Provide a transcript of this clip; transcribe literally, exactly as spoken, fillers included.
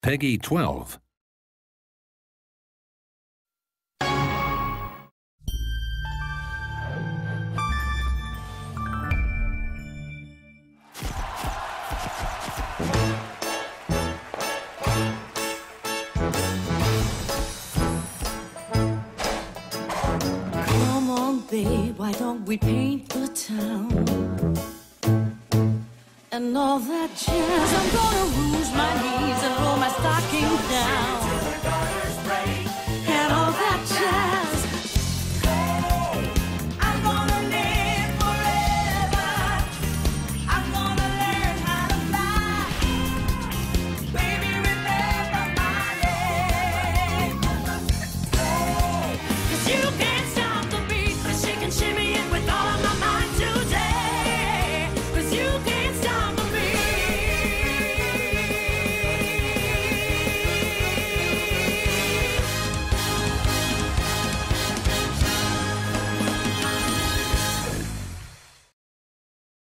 Peggy twelve. Come on, babe, why don't we paint the town? And all that jazz, I'm gonna lose my knees.